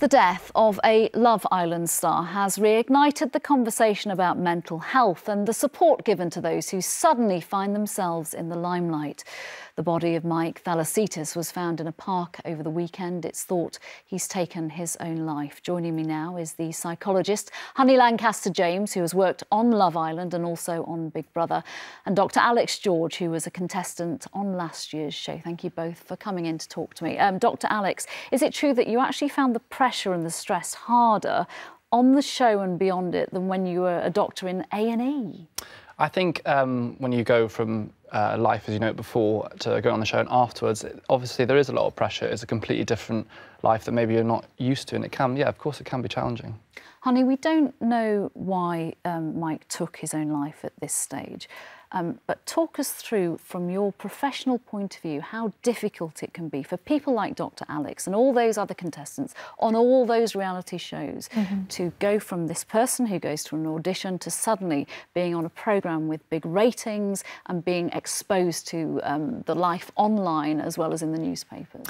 The death of a Love Island star has reignited the conversation about mental health and the support given to those who suddenly find themselves in the limelight. The body of Mike Thalassitis was found in a park over the weekend. It's thought he's taken his own life. Joining me now is the psychologist Honey Lancaster James, who has worked on Love Island and also on Big Brother, and Dr Alex George, who was a contestant on last year's show. Thank you both for coming in to talk to me. Dr Alex, is it true that you actually found the pressure and the stress harder on the show and beyond it than when you were a doctor in A&E? I think when you go from life as you know it before to going on the show and afterwards, obviously there is a lot of pressure. It's a completely different life that maybe you're not used to, and it can, yeah, of course it can be challenging. Honey, we don't know why Mike took his own life at this stage, but talk us through, from your professional point of view, how difficult it can be for people like Dr Alex and all those other contestants on all those reality shows to go from this person who goes to an audition to suddenly being on a programme with big ratings and being exposed to the life online as well as in the newspapers.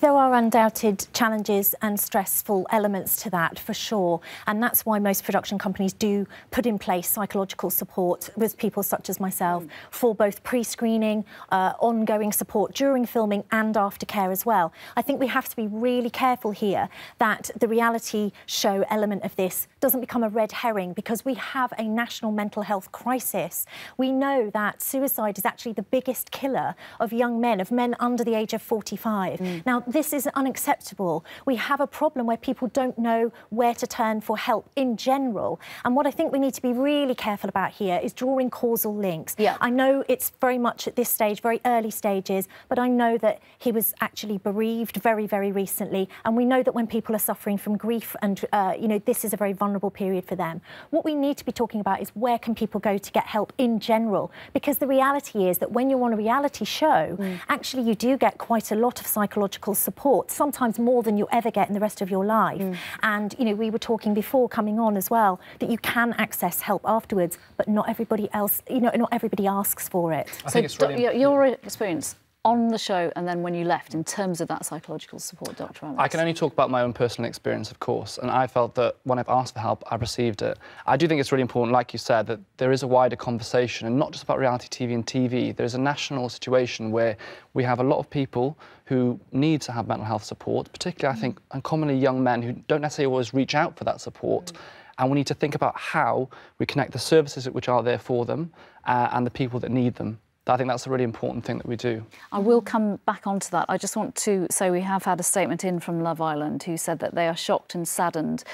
There are undoubted challenges and stressful elements to that, for sure, and that's why most production companies do put in place psychological support with people such as myself for both pre-screening, ongoing support during filming and aftercare as well. I think we have to be really careful here that the reality show element of this doesn't become a red herring, because we have a national mental health crisis. We know that suicide is actually the biggest killer of young men, of men under the age of 45. Now, this is unacceptable. We have a problem where people don't know where to turn for help in general. And what I think we need to be really careful about here is drawing causal links. I know it's very much at this stage, very early stages, but I know that he was actually bereaved very, very recently. And we know that when people are suffering from grief and, you know, this is a very vulnerable period for them. What we need to be talking about is where can people go to get help in general, because the reality is that when you're on a reality show, actually you do get quite a lot of psychological support, sometimes more than you ever get in the rest of your life. And, you know, we were talking before coming on as well that you can access help afterwards, but not everybody else, you know, not everybody asks for it. I think it's really your experience on the show and then when you left in terms of that psychological support, Dr Alex. I can only talk about my own personal experience, of course, and I felt that when I've asked for help, I've received it. I do think it's really important, like you said, that there is a wider conversation, and not just about reality TV and TV. There's a national situation where we have a lot of people who need to have mental health support, particularly, I think, uncommonly young men who don't necessarily always reach out for that support. And we need to think about how we connect the services which are there for them and the people that need them. I think that's a really important thing that we do. I will come back onto that. I just want to say we have had a statement in from Love Island who said that they are shocked and saddened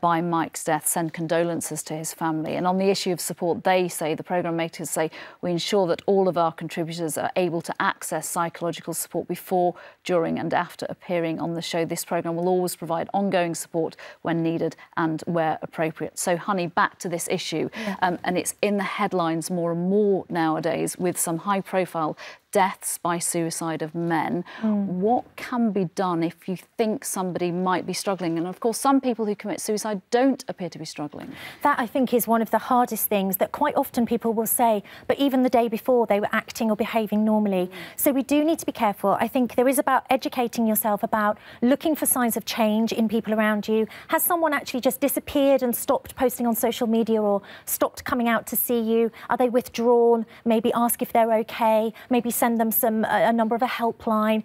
by Mike's death, send condolences to his family. And on the issue of support, they say, the programme makers say, we ensure that all of our contributors are able to access psychological support before, during and after appearing on the show. This programme will always provide ongoing support when needed and where appropriate. So, Honey, back to this issue. And it's in the headlines more and more nowadays with some high-profile deaths by suicide of men. What can be done if you think somebody might be struggling? And of course, some people who commit suicide don't appear to be struggling. That, I think, is one of the hardest things that quite often people will say, but even the day before they were acting or behaving normally. So we do need to be careful. I think there is about educating yourself about looking for signs of change in people around you. Has someone actually just disappeared and stopped posting on social media or stopped coming out to see you? Are they withdrawn? Maybe ask if they're okay, maybe send them some a number of a helpline.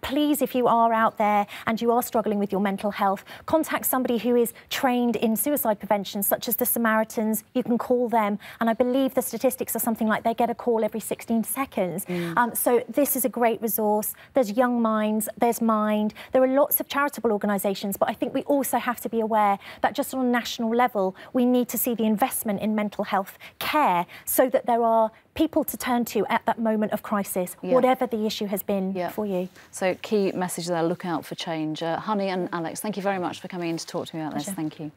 Please, if you are out there and you are struggling with your mental health, contact somebody who is trained in suicide prevention, such as the Samaritans. You can call them, and I believe the statistics are something like they get a call every 16 seconds. So this is a great resource. There's Young Minds, there's Mind. There are lots of charitable organisations, but I think we also have to be aware that just on a national level, we need to see the investment in mental health care so that there are people to turn to at that moment of crisis, whatever the issue has been for you. So, key message there, look out for change. Honey and Alex, thank you very much for coming in to talk to me about this. Thank you.